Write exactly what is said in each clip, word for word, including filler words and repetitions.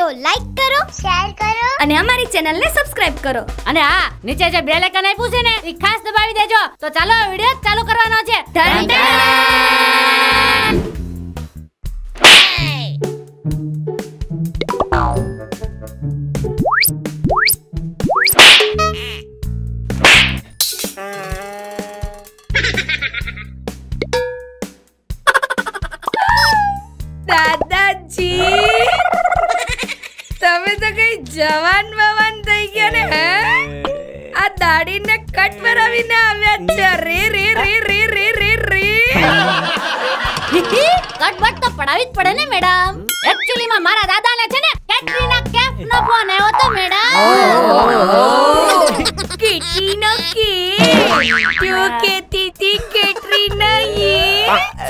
तो लाइक करो, शेयर करो अने हमारी चैनल ने सब्सक्राइब करो अने आ नीचे जो बेल आइकन आप्युं छे ने ई खास दबावी देजो। तो चलो वीडियो चालू करवानो छे। धन धन दादाजी तमे तो कई जवान बवान थई गया ने हैं। आ दाढ़ी ने कट मरावीने आव्या छे। रे रे रे रे रे रे रे कट बट तो पडावी ज पड़े ने मैडम। एक्चुअली में मारा दादा ने छे ने कैटरीना कैफ नो फोन आव्यो तो मैडम कैटरीना के क्यों कहती थी कैटरीना ये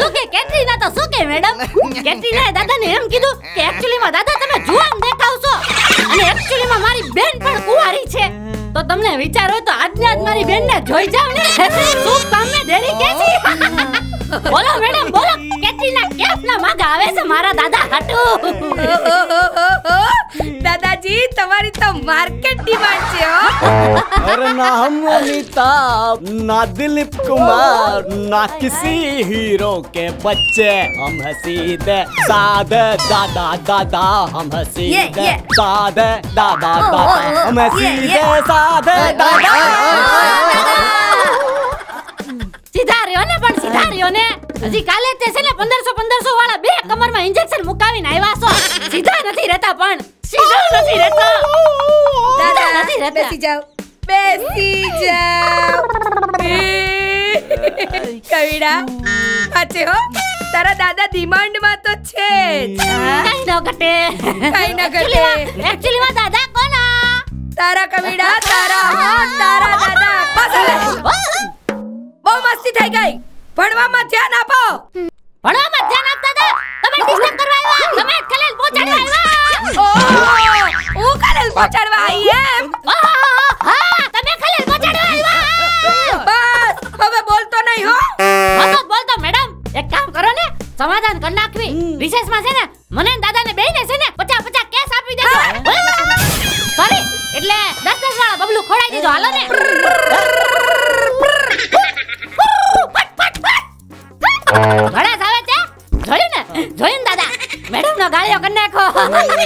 सुके कैटरीना तो सुके मैडम। कैटरीना ए दादा ने एम कीधु के एक्चुअली में दादा तमे जुआम देखाओ छो अने एक्चुअली में मारी बहन पण कुवारी छे। तो तुमने विचार हो तो आज आज मारी बहन ने જોઈ જાવ ને तू काम में देरी कैसी। बोलो मैडम बोलो कैटरीना कैफ ना मांग आवे से मारा दादा हटू। दादाजी तुम्हारी तो मार्केट डिमांड छे हो। अरे ना हम अमिताभ ना दिलीप कुमार ना किसी हीरो के बच्चे हम हैं सीधे सादे दादा दादा हम हैं सीधे सादे दादा दादा हम हैं सीधे सादे दादा। सीधा रहो ने पण सीधा रहो ने जी काले ते से ने पंद्रह सौ पंद्रह सौ वाला बे कमर में इंजेक्शन मुकावी ने आव्या सो। सीधा नहीं रहता पण सीधा नहीं रहता दादा नहीं रहता। बेसी जाओ बेसी जाओ कविड़ा अच्छे हो तारा दादा डिमांड में तो छे कहीं ना कटे कहीं ना कटे। एक्चुअली में दादा कौन है तारा कविड़ा तारा हां तारा दादा पसंद है। बहुत मस्ती થઈ ગઈ ભણવા માં ધ્યાન આપો ભણવા માં ધ્યાન આપતા હતા તમે ડિસ્ટર્બ કરવા આવ્યા તમે ખલેલ પહોંચાડવા આવ્યા ઓ ઓ ખલેલ પહોંચાડવા આવી એમ હા તમે ખલેલ પહોંચાડવા આવ્યા બસ હવે બોલતો નહીં હો મત બોલતો મેડમ એક કામ કરો ને સમાધાન કરી નાખવી વિશેષ માં છે ને મને દાદા ને બેયને છે ને પચાસ પચાસ કેસ આપી દેજો સોરી એટલે દસ દસ વાળા બબલુ ખોડાઈ દીધો હાલો ને પટ પટ પટ ઘણા જાવે છે જોયું ને જોયું દાદા મેડમ નો ગાળિયો કરી નાખો એટલે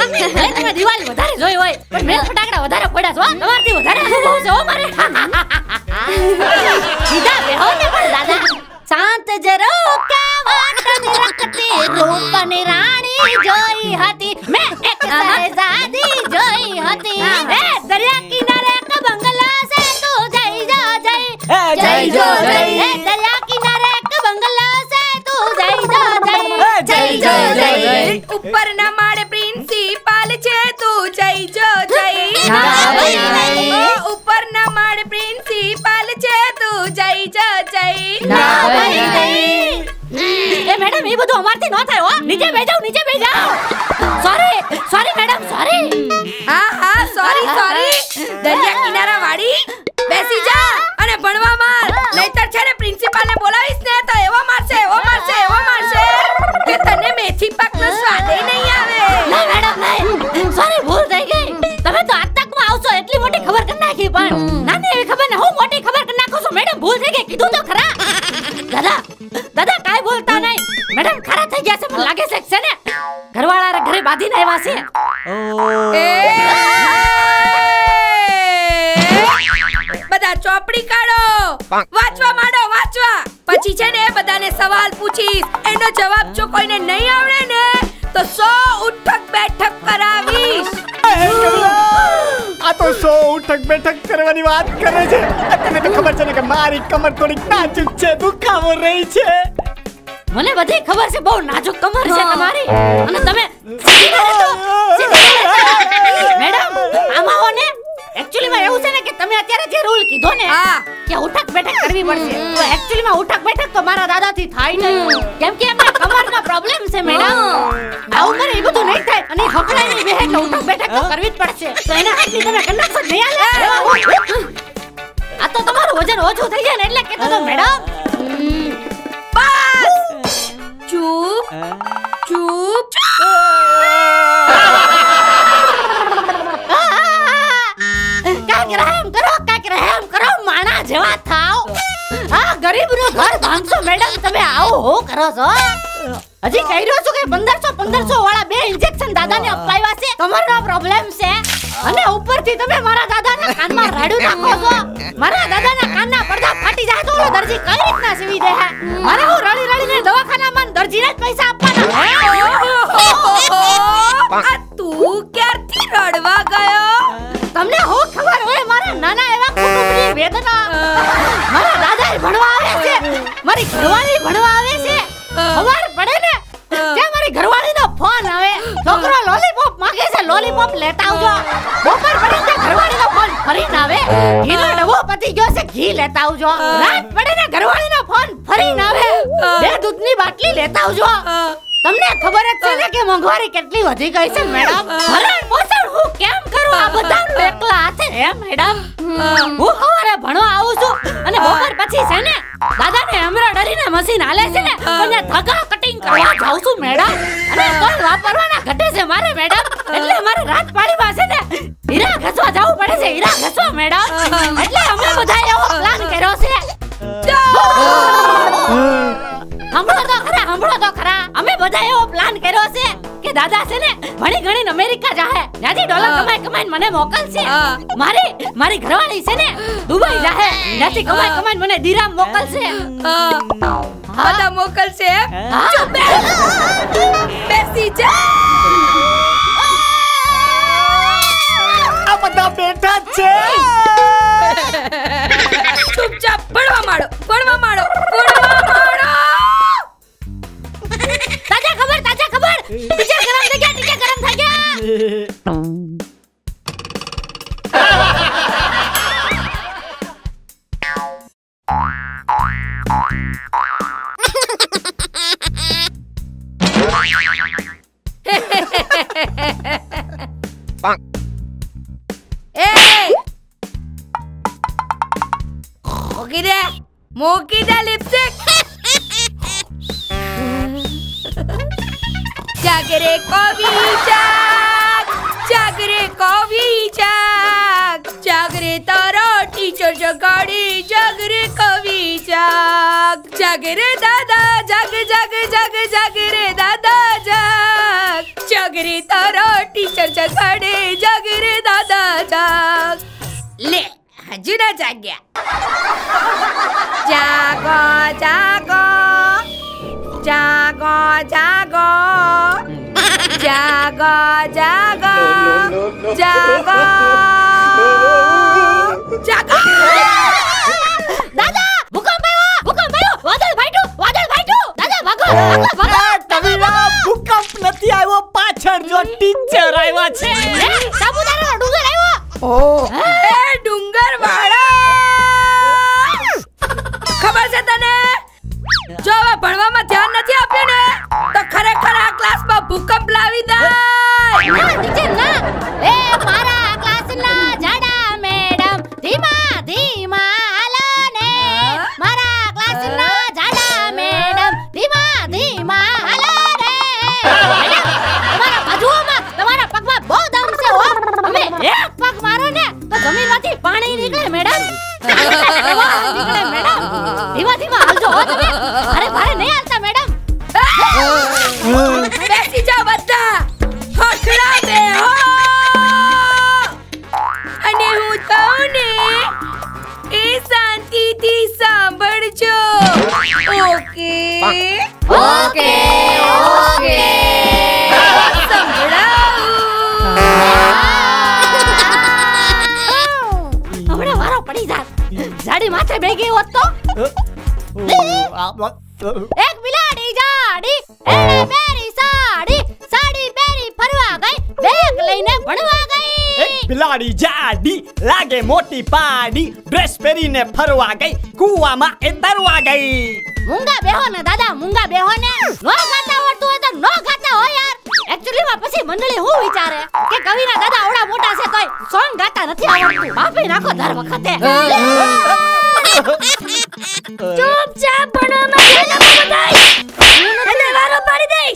તમે દિવાળી વધારે જોઈ હોય પણ મેં ફટાકડા વધારે પડ્યા છો તમારથી વધારે અનુભવ છે ઓ મારે सीधा बेहो ने पर दादा शांत जरो का वाटन रखते रूपन रानी जोई हती मैं एक शहजादी जोई हती ए दरिया किनारे का बंगला से तू जई जा जई जई जो जई ए दरिया किनारे का बंगला से तू जई जा जई जई जो जई ऊपर ना मारे प्रिंसिपल छे तू जई जो जई ऊपर ना मारे प्रिंसिपल छे જય જય જય ના ભાઈ નહીં એ મેડમ એ બધું અમારથી ન થાય હો નીચે બેજાઓ નીચે બેજાઓ સોરી સોરી મેડમ સોરી હા હા સોરી સોરી દરિયા કિનારા વાળી બેસી જા અને ભણવા માર નહીતર છે ને પ્રિન્સિપાલ ને બોલાવીશ ને તો એવો મારશે એવો મારશે એવો મારશે કે તને મેથી પાકનો સ્વાદ એ નહીં આવે ના મેડમ નહીં સોરી ભૂલ થઈ ગઈ તમે તો આજ તક માં આવશો એટલી મોટી ખબર કરી નાખી પણ નાની એવી ખબર ને હું મોટી ખબર કરી નાખું છું મેડમ ભૂલ થઈ ગઈ કીધું તો ખરા દાદા દાદા કાઈ બોલતા નહીં મેડમ ખરા થઈ ગયા છે મને લાગે છે છે ને ઘરવાળા ઘરે બાંધીને આવ્યા છે એ બધા ચોપડી કાઢો વાંચવા માંડો વાંચવા પછી છે ને બધાને સવાલ પૂછીશ એનો જવાબ જો કોઈને નહીં આવડે ને તો સો ઉઠક બેઠક કરાવીશ। आ तो सो उठक बैठक करवानी बात करे छे तने तो खबर छे ने के मारी कमर थोड़ी नाजुक छे दुखावो रही छे मने बधी खबर छे बहु नाजुक कमर छे તમારી અને તમે સીધી રહેજો મેડમ આમાં હો ને એક્ચ્યુઅલી માં એવું છે ને કે તમે અત્યારે જે રૂલ કીધો ને હા કે ઉઠક બેઠક કરવી પડશે તો એક્ચ્યુઅલી માં ઉઠક બેઠક તો મારા દાદા થી થાય નહીં કેમ કે એમને કમર માં પ્રોબ્લેમ છે મેડમ આ ઉંમરે એ બધું નહીં થાય અને હકડાઈ નહીં બેહે તો ઉઠક બેઠક કરવી જ પડશે તો એના હાથની તમે કન્નક જ નઈ આલે આ તો તમારું વજન ઓછું થઈ જાય ને એટલે કેતો તો મેડમ બસ ચૂપ ચૂપ આપનો ઘર ધામસો મેડમ તમે આવો હો કરો છો હજી કહી રહ્યો છું કે પંદરસો પંદરસો વાળા બે ઇન્જેક્શન દાદાને અપાવ્યા છે તમારો પ્રોબ્લેમ છે અને ઉપરથી તમે મારા દાદાના કાનમાં રાડું નાખો છો મારા દાદાના કાનના પડદા ફાટી જાય તો દરજી કઈ રીતના સીવી દે મારા હું રળી રળીને દવાખાનામાં દરજીને જ પૈસા આપવાના આ તું ક્યારથી રડવા ગયો તમને હો ખબર હોય મારા નાના એવા કુટુંબની વેદના મારા દાદાએ ભણવા આવે છે મારી ઘરવાળી ભણવા આવે છે ખબર પડે ને કે મારી ઘરવાળીનો ફોન આવે છોકરો લોલીપોપ માંગે છે લોલીપોપ લેતા આવજો બપોર પડે છે ઘરવાળીનો ફોન ફરીને આવે ઘીનો ડબો પતી ગયો છે ઘી લેતા આવજો રાત પડે ને ઘરવાળીનો ફોન ફરીને આવે બે દૂધની બાટલી લેતા આવજો તમને ખબર જ છે ને કે મોંઘવારી કેટલી વધી ગઈ છે મેડમ ભરણ પોષણ હું કેમ કરું આ બધાનું એકલા હાથે હે મેડમ હું સવારે ભણવા આવું છું અને બપોર પછી છે ને દાદાને એમ્બ્રોઇડરીને મશીન હાલે છે ને અને ધગા કટિંગ કરવા જાઉં છું મેડમ અને કોલ વાપરવાના ઘટે છે મારે મેડમ એટલે મારે રાત પાડીમાં છે ને હીરા ઘસવા જવું પડે છે હીરા ઘસવા મેડમ એટલે અમે બધા એવો પ્લાન કર્યો છે હમણાં તો ખરા હમણાં તો ખરા અમે બધા એવો પ્લાન કર્યો છે કે દાદા છે ને ભણી ગણીને અમેરિકા જાહે ત્યાંથી ડોલર કમાઈ કમાઈને મને મોકલશે મારી મારી ઘરવાળી છે ને દુબઈ જાહે ત્યાંથી કમાઈ કમાઈને મને દિરામ મોકલશે આદા મોકલશે ચૂપ બેસી જા આ બધા બેઠા છે ચૂપચાપ ભણવા માંડો ભણવા માંડો ભણવા માંડો તાજા ખબર તાજા ખબર ટીચર ગરમ થઈ ગયા ટીચર ગરમ થઈ ગયા એ મૂકી દે મૂકી દે લિપસ્ટિક जागरे कवि जाग जागरे कवि जाग जागरे तारा टीचर जगाड़ी जागरे कवि जाग जागरे दादा जाग जाग जाग जागरे दादा जाग जागरे तारा टीचर जगाड़े जागरे दादा जाग ले हजू ना जाग गया जागो जागो जागो जागो जागो जागो जागो जागो दादा भूकंप आयो भूकंप आयो वादळ फाट्यो वादळ फाट्यो दादा भागो भागो भागो तमिला भूकंप नथी आयो पाछळ जो टीचर आव्या छे साबुदाणाનો ડુંગર આવ્યો ઓ એ ડુંગર વાળો ખબર છે તને જો હવે ભણવામાં ધ્યાન નથી આપ્યું ને તો ખરેખર આ ક્લાસમાં ભૂકંપ લાવી દે ના ટીચર ના એ મારા ક્લાસના જાડા મેડમ ધીમા ધીમા હાલો ને મારા ક્લાસના જાડા મેડમ ધીમા ધીમા હાલો ને તમારા બાજુમાં તમારા પગમાં બહુ દમ છે હો તમે એક પગ મારો ને તો જમીનમાંથી પાણી નીકળે મેડમ નીકળે મેડમ ધીમા ધીમા હાલજો હો તમે अरे भाई नहीं आता मैडम बैठी जा बच्चा खड़ा बे हो अने हूं तो ने ए शांति थी सांभळजो ओके ओके ओके सांभळाओ हमरे मारो पड़ी जात झाड़ी माथे बेगी होत तो एक बिलाड़ी जाड़ी एने मेरी साड़ी साड़ी मेरी फरवा गई बैग लेने भणवा गई एक बिलाड़ी जाड़ी लागे मोटी पाड़ी ड्रेस पेरीने फरवा गई कुआ मा इतरवा गई मुंगा बेहो ना दादा मुंगा बेहो ने नो खाता वरतू है तो नो खाता हो यार एक्चुअली मा पछि मंडली हूं विचार है के कविना दादा ओड़ा मोटा से तोय सोंग गाता नथी आवडतू बापे नाखो धर वखते चुपचाप बनो मैं ना बताई अरे वारो पाड़ी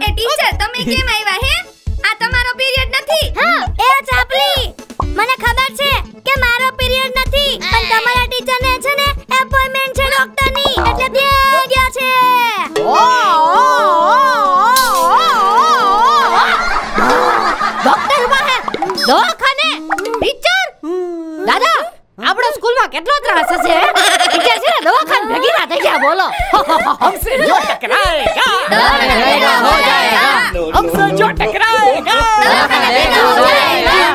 देस ए टीचर તમે કેમ આવ્યા હે આ તમારો પીરિયડ નથી હા એ ચાપલી મને ખબર છે કે મારો પીરિયડ ડોક્ટર ઉભા હે દવાખાને ટીચર દાદા આપડો સ્કૂલ માં કેટલો ત્રાસ છે ટીચર છે દવાખાને ભેગી ના થઈ ગયા બોલો हमसे जो टकराएगा दवाखाने भेगा हो जाएगा हमसे जो टकराएगा दवाखाने भेगा हो जाएगा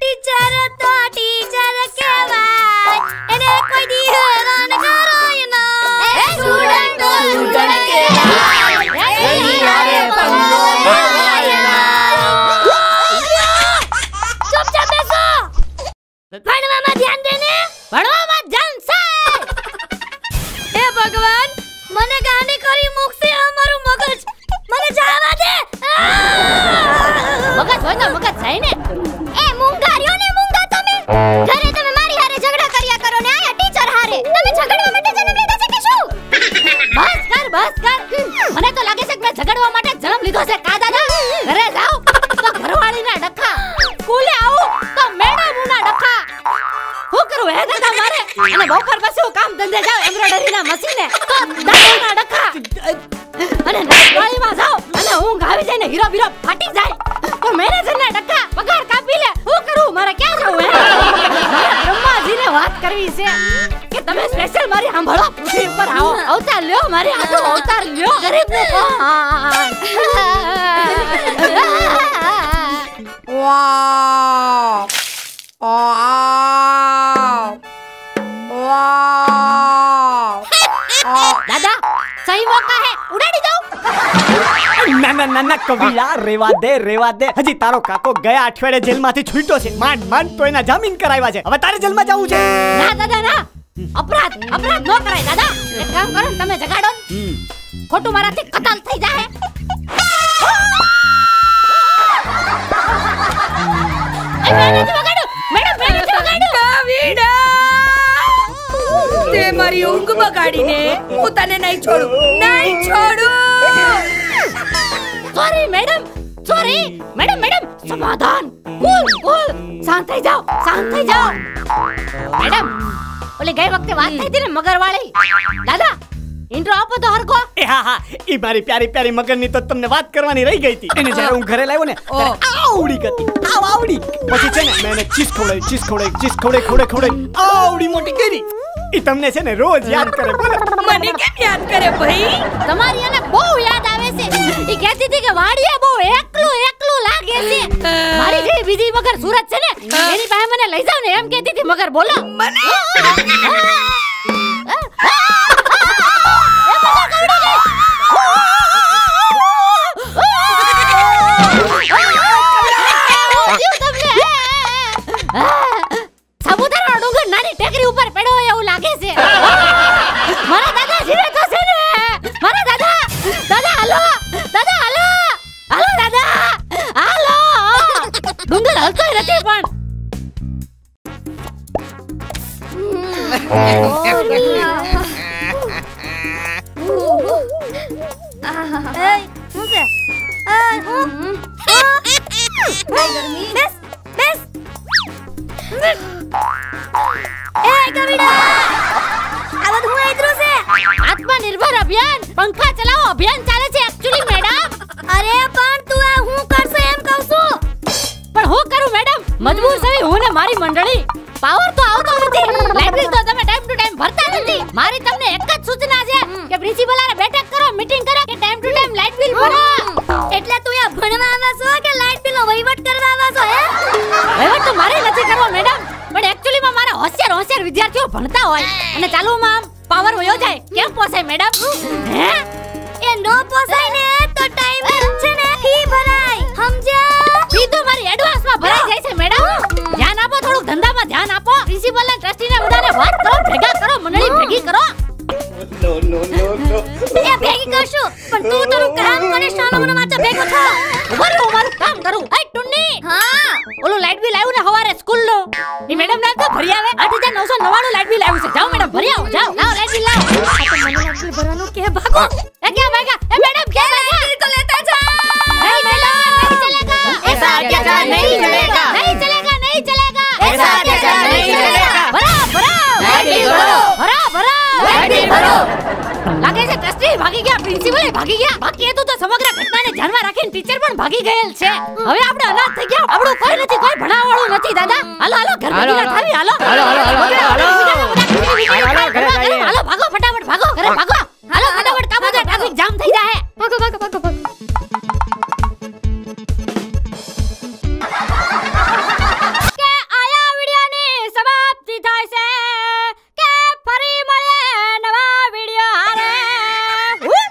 टीचर तो टीचर के बात इन्हें कोई हैरान कराए ना ए स्टूडेंट तो स्टूडेंट के बात नहीं आए पंगो आए ना चुपचाप बैठो पढ़वा मत ध्यान देने पढ़वा मत जान से हे भगवान मने गाने करी मुख से हमारो मगज मने जावा दे मगज होय ना मगज जाय ने ઘરે તમે મારી હારે ઝઘડા કર્યા કરો ને આયા ટીચર હારે તમે ઝઘડવા માટે જન્મ લીધો છે કે શું બસ કર બસ કર મને તો લાગે છે કે મેં ઝઘડવા માટે જન્મ લીધો છે કા દાદા ઘરે જાવ તો ઘરવાળીના ડખા સ્કૂલે આવું તો મેડમના ડખા શું કરું હે દાદા મારે અને બપોર પછી હું કામ ધંધે જાવ એમ્બ્રોઇડરીના મશીને તો દાદાના ડખા અને નાળીમાં જાવ અને ઊંઘ આવી જાય ને હીરો બીરો ફાટી જાય તો મેનેજરના ડખા પગાર કાપી લે શું કરું મારે ક્યાં જવું હે बात करवी से कि તમે સ્પેશિયલ મારી સાંભળો પૃથ્વી ઉપર આવો અવતાર લ્યો મારી આતો અવતાર લ્યો ગરીબ ને વાહ વાહ વાહ દાદા સહી મોકા હે ઉડાડી દઉં ના ના ના ના કવિલા રેવા દે રેવા દે હજી તારો કાકો ગયા અઠવાડે જેલમાંથી છૂટ્યો છે માંડ માંડ તો એના જામીન કરાવ્યા છે હવે તારે જેલમાં જવું છે ના દાદા ના અપરાધ અપરાધ ન કરાય દાદા એક કામ કરો તમે જગાડો ખોટું મારાથી કતલ થઈ જાય એ મેડમ જગાડો મેડમ મેડમ જગાડો કાવીડા તે મારી ઊંઘ બગાડીને હું તને નહીં છોડું નહીં છોડું sorry madam sorry madam madam समाधान बोल बोल शांत થઈ જાઓ શાંત થઈ જાઓ मैडम ઓલે ગઈ વખતે વાત થઈ હતી ને મગર વાળી દાદા ઇન્ટ્રો આપો તો હરકો એ હા હા ઈ મારી પ્યારી પ્યારી મગરની તો તમને વાત કરવાની રહી ગઈ હતી એને જ્યારે હું ઘરે લાવ્યો ને આવડી ગતી આવ આવડી પછી છે ને મેને ચીસ ખોડે ચીસ ખોડે ચીસ ખોડે ખોડે ખોડે આવડી મોટી કરી ઈ તમને છે ને રોજ યાદ કરે બોલે મને કેમ યાદ કરે ભાઈ તમારી એને બહુ યાદ આવે છે ઈ કહેતી હતી કે વાડીયા બહુ એકલું એકલું લાગે છે મારી જે બીજી વગર સુરત છે ને એની પાસે મને લઈ જાવ ને એમ કહેતી હતી મગર બોલો મને એ મગર કવડી ગઈ જીવ તમને સાબુદાણા ડુંગર નાની ટેકરી ઉપર પડ્યો લાગે છે મારા દાદા જીવે તો છે ને મારા દાદા દાદા હાલો દાદા હાલો હાલો દાદા હાલો ડુંગર હલતો નથી પણ એ શું છે એ હું ગરમી બસ બસ ए कविड़ा आवाज हुआ इधर से आत्मनिर्भर अभियान पंखा चलाओ अभियान चाले छे एक्चुअली मैडम अरे पण तू आ हूं करसे एम कहू छु पण हो करू मैडम मजबूर सही हूं ने मारी मंडळी पावर तो आवतो नथी लाइब्रेरी तो તમે ટાઈમ ટુ ટાઈમ ભરતા નથી મારી તમને એક જ સૂચના છે કે પ્રિન્સિપલ આરે બેઠક કરો મીટિંગ કરો કે time to time light bill ભરો એટલે તું આ ભણવા આવા છો કે લાઇટ બિલનો વહીવટ કરવા આવા છો હે વહીવટ તો મારે નથી કરવો મેડમ પણ એક્ચ્યુઅલી માં મારા હોશિયાર હોશિયાર વિદ્યાર્થીઓ ભણતા હોય અને ચાલુ માં પાવર વયો જાય કેમ પોસાય મેડમ હે એ નો પોસાય ને તો ટાઈમ છે ને ફી ભરાય સમજ્યા ફી તો મારી એડવાન્સ માં ભરાઈ જાય છે મેડમ ધ્યાન આપો થોડું ધંધામાં ધ્યાન આપો પ્રિન્સિપલ ને ટ્રસ્ટી ને બધાને વાત કરો ભેગા કરો મંડળી ભેગી કરો નો નો નો નો એ ભેગી કરશું પણ તું તારું કામ કરે શાનો મને માથે ભેગો થા ઉભો મારું કામ કરું એ ટુન્ની હા ઓલો લાઈટ બી લાવ્યું ને હવારે સ્કૂલ નો ઈ મેડમ ના તો ભરી આવે આઠ હજાર નવસો નવ્વાણું લાઈટ બિલ આવ્યું છે જાવ મેડમ ભરી આવો જાવ લાવ લાઈટ બિલ લાવ આ તો મને લાઈટ બિલ ભરવાનું કે ભાગો એ કે ભાગા એ મેડમ કે ભાગા એ તો લેતા જા નહીં ચલેગા એસા અત્યાચાર નહીં ચલેગા નહીં ચલેગા નહીં ચલેગા એસા અત્યાચાર નહીં ચલેગા ભરા ભરા લાઈટ બિલ ભરો ભરા ભરા લાઈટ બિલ લાગે છે ટ્રસ્ટી ભાગી ગયા, પ્રિન્સિપલ ભાગી ગયા, બાકી એ તો સમગ્ર ઘટનાને ધ્યાનમાં રાખીને ટીચર પણ ભાગી ગયેલ છે. હવે આપણે અનાથ થઈ ગયા, આપણું કોઈ નથી, કોઈ ભણાવવાળું નથી દાદા. હાલો હાલો ઘર ભેગા થાવી, હાલો હાલો હાલો હાલો ભાગો ફટાફટ, ભાગો ઘરે ભાગો, હાલો ફટાફટ કાબો, ટ્રાફિક જામ થઈ જાય, ભાગો ભાગો ભાગો.